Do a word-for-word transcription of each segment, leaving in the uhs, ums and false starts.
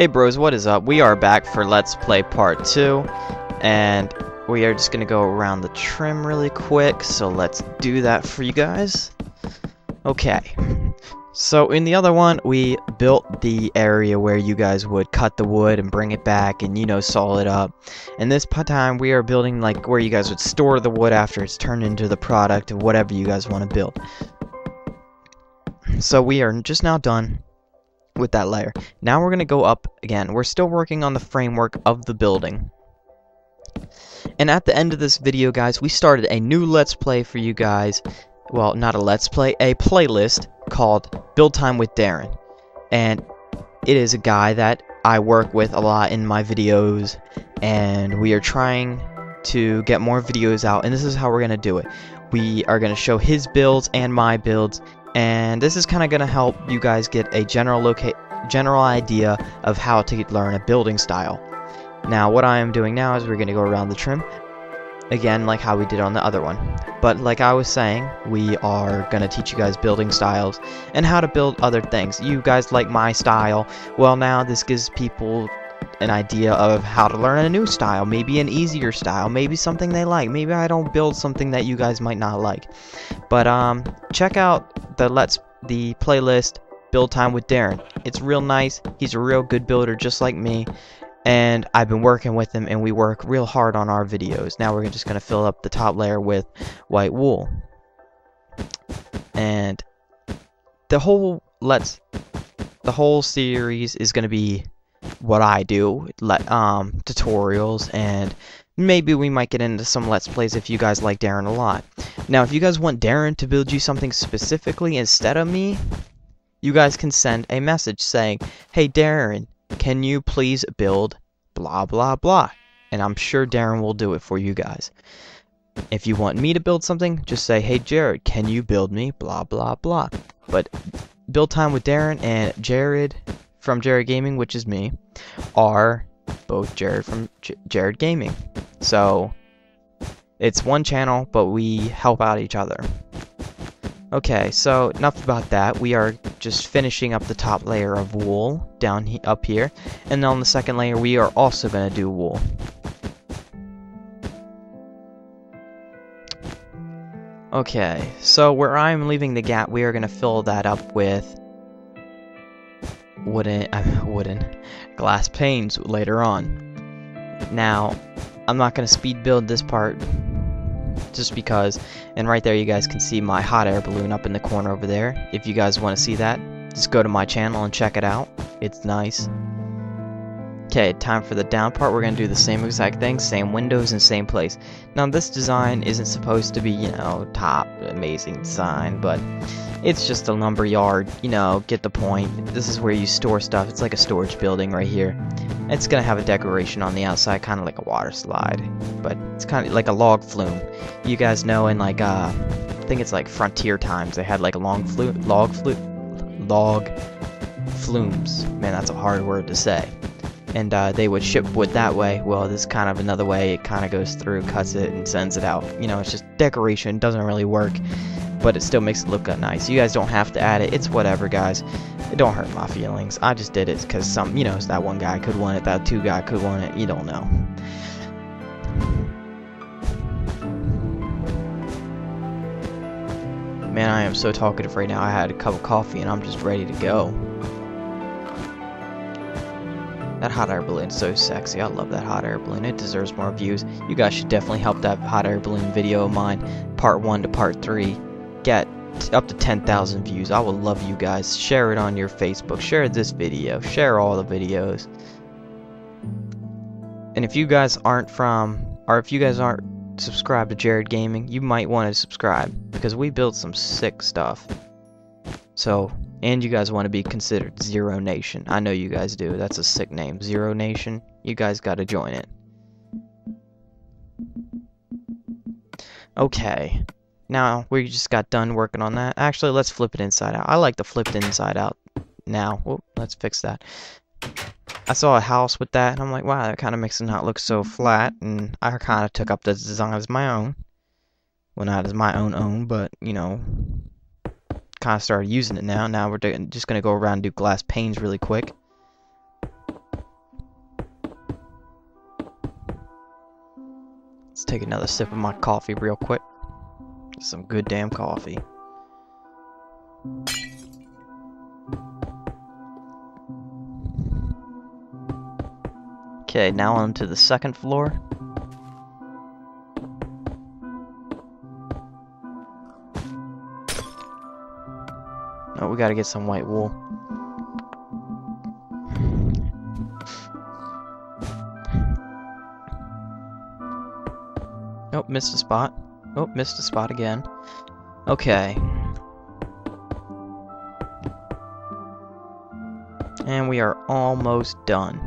Hey bros, what is up? We are back for Let's Play Part two, and we are just gonna go around the trim really quick, so let's do that for you guys. Okay, so in the other one, we built the area where you guys would cut the wood and bring it back and, you know, saw it up. And this time, we are building, like, where you guys would store the wood after it's turned into the product of whatever you guys want to build. So we are just now done with that layer. Now we're going to go up again. We're still working on the framework of the building. And at the end of this video, guys, we started a new Let's Play for you guys. Well, not a Let's Play, a playlist called Build Time with Darren. And it is a guy that I work with a lot in my videos, and we are trying to get more videos out, and this is how we're going to do it. We are going to show his builds and my builds, and this is kind of going to help you guys get a general loca general idea of how to learn a building style. Now, what I am doing now is we're going to go around the trim, again, like how we did on the other one. But like I was saying, we are going to teach you guys building styles and how to build other things. You guys like my style. Well, now this gives people an idea of how to learn a new style, maybe an easier style, maybe something they like. Maybe I don't build something that you guys might not like. But um, check out the Let's the playlist Build Time with Darren. It's real nice. He's a real good builder just like me. And I've been working with them, and we work real hard on our videos. Now we're just going to fill up the top layer with white wool. And the whole let's the whole series is going to be what I do, let um tutorials, and maybe we might get into some Let's Plays if you guys like Darren a lot. Now, if you guys want Darren to build you something specifically instead of me, you guys can send a message saying, "Hey Darren, can you please build blah blah blah?" And I'm sure Darren will do it for you guys. If you want me to build something, just say, "Hey Jarid, can you build me blah blah blah?" But Build Time with Darren and Jarid from Jarid Gaming, which is me, are both Jarid from J Jarid Gaming. So it's one channel, but we help out each other. Okay, so enough about that. We are just finishing up the top layer of wool down he up here, and on the second layer we are also going to do wool. Okay, so where I'm leaving the gap, we are going to fill that up with wooden uh, wooden glass panes later on. Now, I'm not going to speed build this part, just because, and right there you guys can see my hot air balloon up in the corner over there. If you guys want to see that, just go to my channel and check it out. It's nice. Okay, time for the down part. We're going to do the same exact thing, same windows and same place. Now, this design isn't supposed to be, you know, top amazing design, but it's just a lumber yard, you know, get the point. This is where you store stuff. It's like a storage building right here. It's going to have a decoration on the outside, kind of like a water slide, but it's kind of like a log flume. You guys know in, like, uh, I think it's like Frontier Times, they had like a long flu log flu log flumes. Man, that's a hard word to say. And uh, they would ship wood that way. Well, this is kind of another way. It kind of goes through, cuts it, and sends it out. You know, it's just decoration. It doesn't really work, but it still makes it look nice. You guys don't have to add it. It's whatever, guys. It don't hurt my feelings. I just did it because some, you know, that one guy could want it. That two guy could want it. You don't know. Man, I am so talkative right now. I had a cup of coffee, and I'm just ready to go. That hot air balloon is so sexy. I love that hot air balloon. It deserves more views. You guys should definitely help that hot air balloon video of mine, part one to part three, get up to ten thousand views. I will love you guys. Share it on your Facebook. Share this video. Share all the videos. And if you guys aren't from, or if you guys aren't subscribed to Jarid Gaming, you might want to subscribe, because we build some sick stuff. So, and you guys want to be considered Zero Nation. I know you guys do. That's a sick name. Zero Nation. You guys got to join it. Okay. Now, we just got done working on that. Actually, let's flip it inside out. I like to flip it inside out now. Whoop, let's fix that. I saw a house with that, and I'm like, wow, that kind of makes it not look so flat. And I kind of took up the design as my own. Well, not as my own own, but, you know, kind of started using it now. Now we're just going to go around and do glass panes really quick. Let's take another sip of my coffee real quick. Some good damn coffee. Okay, now on to the second floor. Oh, we gotta get some white wool. Nope, oh, missed a spot. Oh, missed a spot again. Okay. And we are almost done.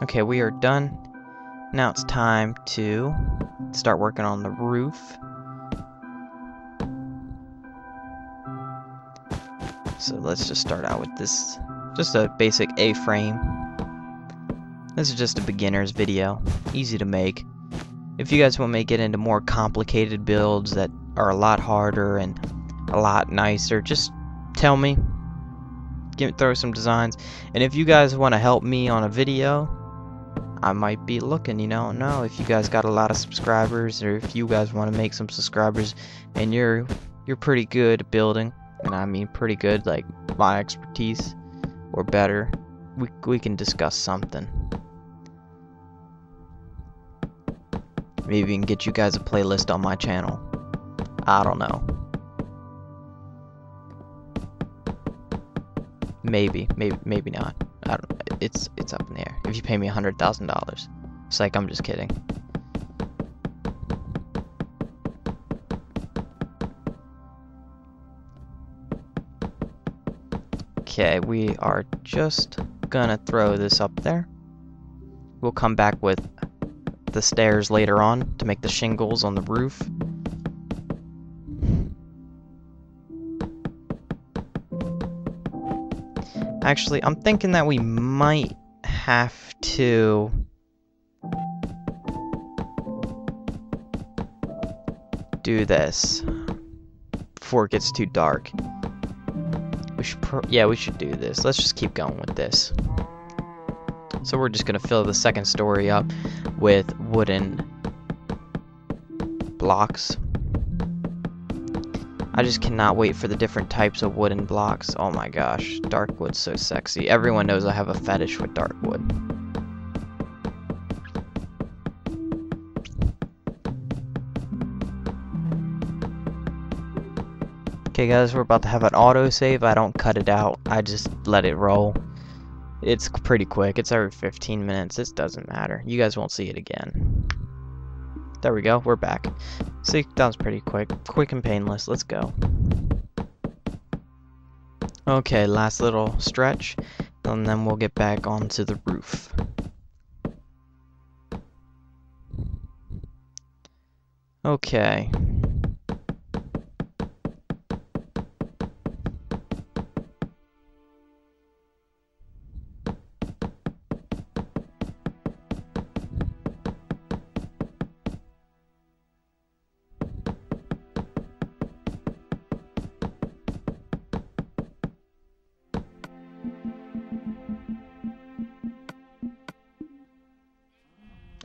Okay, we are done. Now it's time to start working on the roof. So let's just start out with this. Just a basic A-frame. This is just a beginner's video, easy to make. If you guys want me to get into more complicated builds that are a lot harder and a lot nicer, just tell me. Give, throw some designs. And if you guys want to help me on a video, I might be looking, you know, no, if you guys got a lot of subscribers, or if you guys want to make some subscribers and you're you're pretty good at building, and I mean pretty good, like my expertise or better, we we can discuss something. Maybe we can get you guys a playlist on my channel. I don't know. Maybe, maybe, maybe not. I don't. It's it's up in the air. If you pay me a hundred thousand dollars, it's like I'm just kidding. Okay, we are just gonna throw this up there. We'll come back with the stairs later on to make the shingles on the roof. Actually, I'm thinking that we might have to do this before it gets too dark. We should pro yeah, we should do this. Let's just keep going with this. So we're just gonna fill the second story up with wooden blocks. I just cannot wait for the different types of wooden blocks. Oh my gosh, dark wood's so sexy. Everyone knows I have a fetish with dark wood. Okay guys, we're about to have an autosave. I don't cut it out, I just let it roll. It's pretty quick, it's every fifteen minutes, this doesn't matter. You guys won't see it again. There we go, we're back. See, that was pretty quick. Quick and painless, let's go. Okay, last little stretch, and then we'll get back onto the roof. Okay.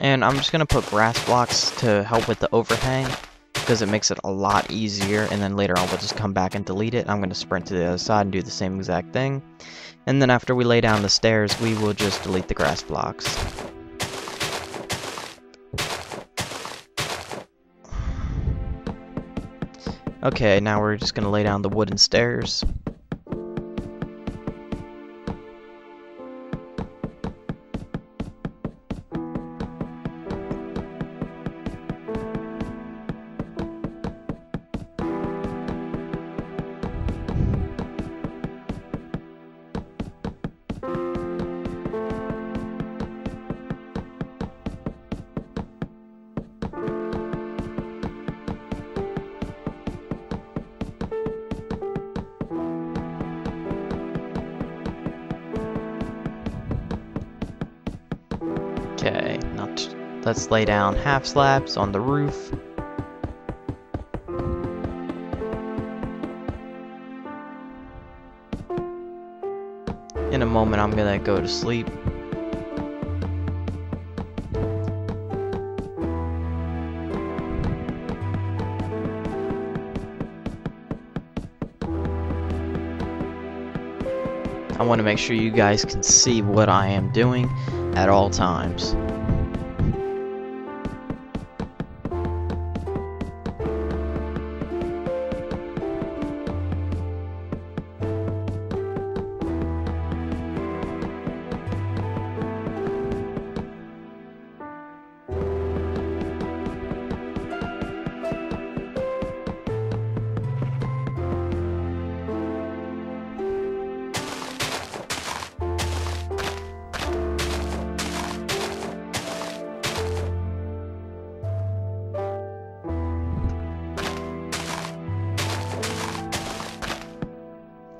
And I'm just going to put brass blocks to help with the overhang, because it makes it a lot easier, and then later on we'll just come back and delete it. I'm going to sprint to the other side and do the same exact thing. And then after we lay down the stairs, we will just delete the grass blocks. Okay, now we're just going to lay down the wooden stairs. Okay, not, let's lay down half slabs on the roof. In a moment, I'm gonna go to sleep. I want to make sure you guys can see what I am doing at all times.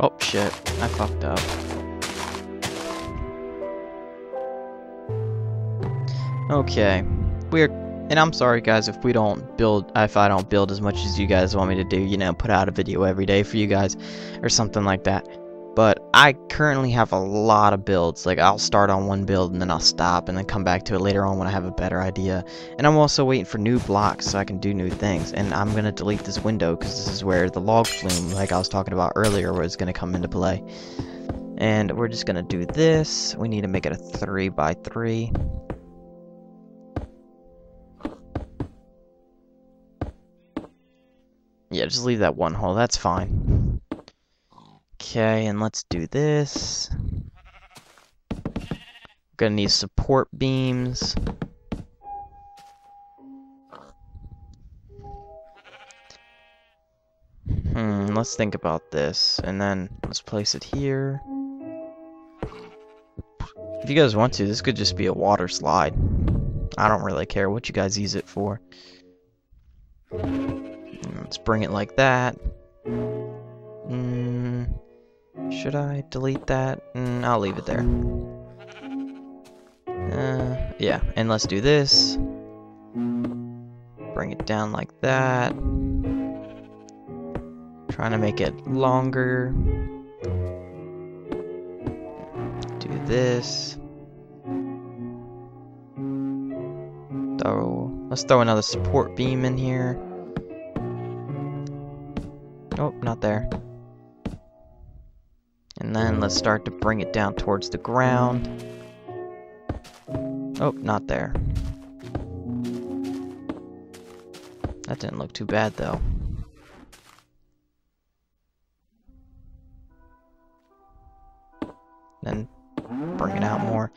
Oh shit, I fucked up. Okay, we're, and I'm sorry guys if we don't build, if I don't build as much as you guys want me to do, you know, put out a video every day for you guys, or something like that. But I currently have a lot of builds. Like, I'll start on one build and then I'll stop and then come back to it later on when I have a better idea. And I'm also waiting for new blocks so I can do new things. And I'm going to delete this window because this is where the log flume, like I was talking about earlier, was going to come into play. And we're just going to do this. We need to make it a three by three. Yeah, just leave that one hole. That's fine. Okay, and let's do this. Gonna need support beams. Hmm, let's think about this, and then let's place it here. If you guys want to, this could just be a water slide. I don't really care what you guys use it for. Let's bring it like that. Mm. Should I delete that? Mm, I'll leave it there. Uh, yeah, and let's do this. Bring it down like that. Trying to make it longer. Do this. Throw, let's throw another support beam in here. Nope, not there. And then let's start to bring it down towards the ground. Oh, not there. That didn't look too bad, though. Then bring it out more.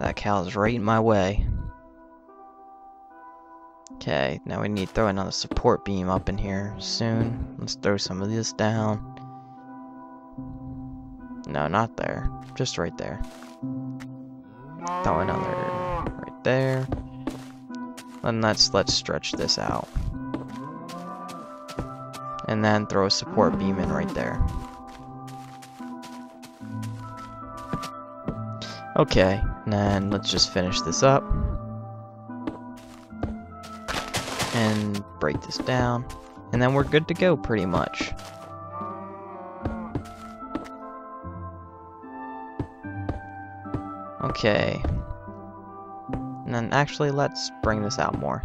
That cow's right in my way. Okay, now we need to throw another support beam up in here soon. Let's throw some of this down. No, not there. Just right there. Throw another right there. And let's let's stretch this out. And then throw a support beam in right there. Okay, and then let's just finish this up. And break this down. And then we're good to go pretty much. Okay, and then actually let's bring this out more.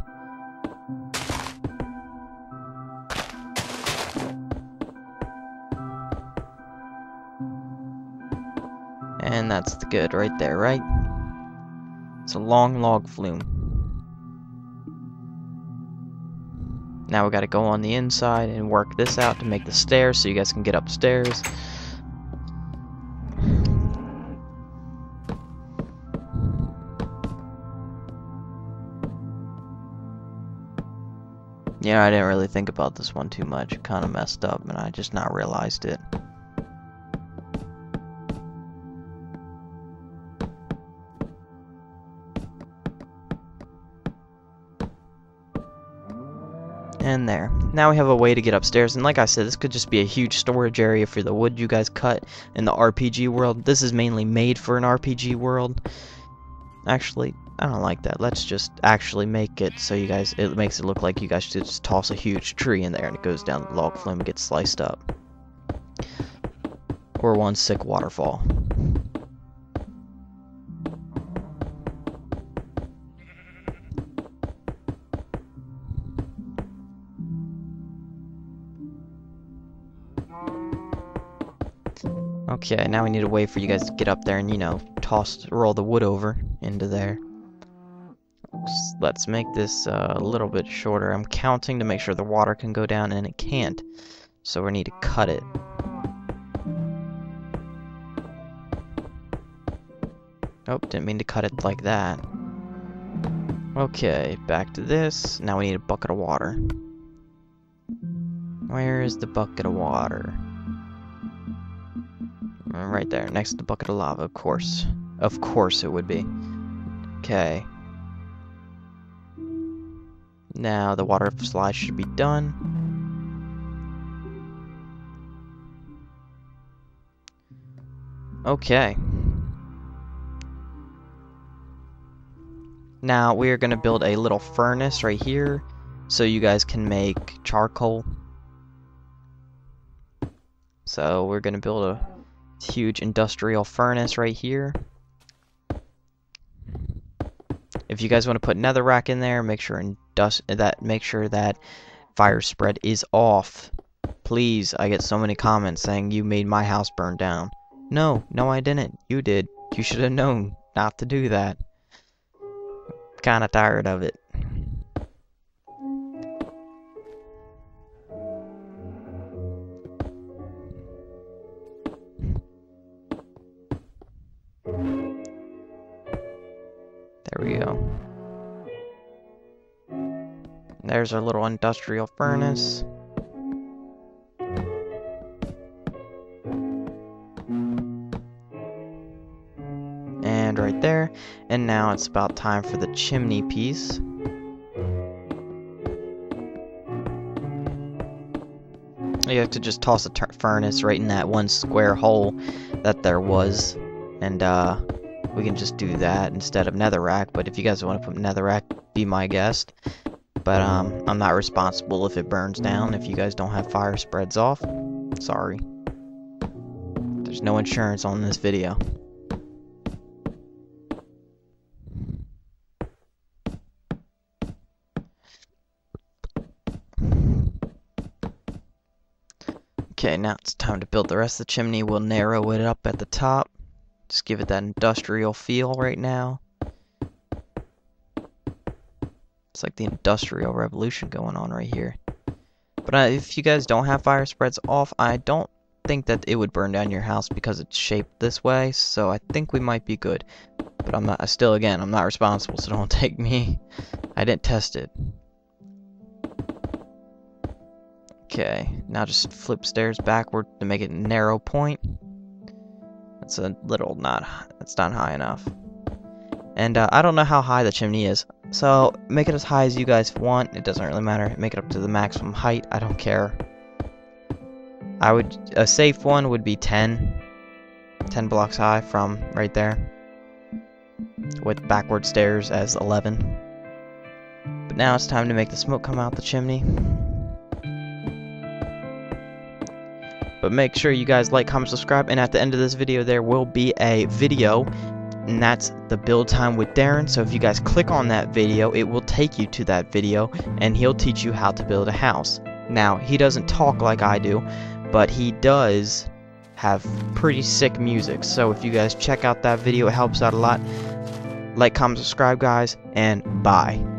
And that's the good right there, right? It's a long log flume. Now we gotta go on the inside and work this out to make the stairs so you guys can get upstairs. Yeah, I didn't really think about this one too much. It kind of messed up, and I just not realized it. And there. Now we have a way to get upstairs, and like I said, this could just be a huge storage area for the wood you guys cut in the R P G world. This is mainly made for an R P G world. Actually, I don't like that. Let's just actually make it so you guys, it makes it look like you guys should just toss a huge tree in there and it goes down the log flume and gets sliced up. Or one sick waterfall. Okay, now we need a way for you guys to get up there and, you know, toss, roll the wood over into there. Let's make this uh, a little bit shorter. I'm counting to make sure the water can go down, and it can't. So we need to cut it. Oh, didn't mean to cut it like that. Okay, back to this. Now we need a bucket of water. Where is the bucket of water? Right there, next to the bucket of lava, of course. Of course it would be. Okay. Now the water slide should be done. Okay. Now we are going to build a little furnace right here so you guys can make charcoal. So we're going to build a huge industrial furnace right here. If you guys want to put netherrack in there, make sure indust that make sure that fire spread is off. Please, I get so many comments saying you made my house burn down. No, no I didn't. You did. You should have known not to do that. Kind of tired of it. There we go. There's our little industrial furnace. And right there. And now it's about time for the chimney piece. You have to just toss a furnace right in that one square hole that there was. And uh, we can just do that instead of netherrack. But if you guys want to put netherrack, be my guest. But um, I'm not responsible if it burns down. If you guys don't have fire spreads off, sorry. There's no insurance on this video. Okay, now it's time to build the rest of the chimney. We'll narrow it up at the top. Just give it that industrial feel right now. It's like the Industrial Revolution going on right here. But uh, if you guys don't have fire spreads off, I don't think that it would burn down your house because it's shaped this way. So I think we might be good. But I'm not, still, again, I'm not responsible, so don't take me. I didn't test it. Okay, now just flip stairs backward to make it a narrow point. That's a little not, that's not high enough. And uh, I don't know how high the chimney is, so make it as high as you guys want. It doesn't really matter. Make it up to the maximum height. I don't care. I would, a safe one would be ten, ten blocks high from right there, with backward stairs as eleven. But now it's time to make the smoke come out the chimney. But make sure you guys like, comment, subscribe, and at the end of this video there will be a video, and that's the Build Time with Darren. So if you guys click on that video, it will take you to that video, and he'll teach you how to build a house. Now, he doesn't talk like I do, but he does have pretty sick music. So if you guys check out that video, it helps out a lot. Like, comment, subscribe, guys, and bye.